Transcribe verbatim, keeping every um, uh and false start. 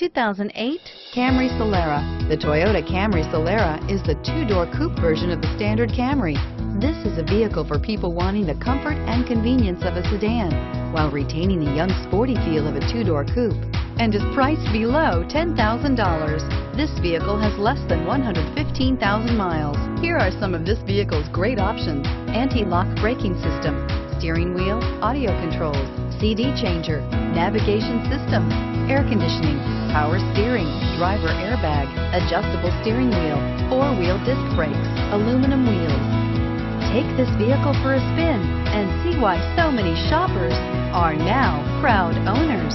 two thousand eight Camry Solara. The Toyota Camry Solara is the two-door coupe version of the standard Camry. This is a vehicle for people wanting the comfort and convenience of a sedan while retaining the young sporty feel of a two-door coupe, and is priced below ten thousand dollars. This vehicle has less than one hundred fifteen thousand miles. Here are some of this vehicle's great options: anti-lock braking system, steering wheel audio controls, C D changer, navigation system, air conditioning, power steering, driver airbag, adjustable steering wheel, four-wheel disc brakes, aluminum wheels. Take this vehicle for a spin and see why so many shoppers are now proud owners.